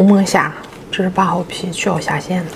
红焖虾，这是8号批，去好下线的。